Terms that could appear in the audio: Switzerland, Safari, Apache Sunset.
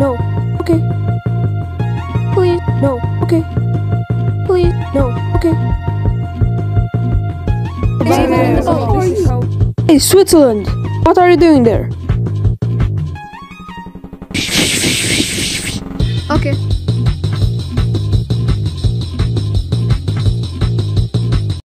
no, okay. Please, no, okay. Please, no, okay. Hey, Switzerland, what are you doing there? Okay.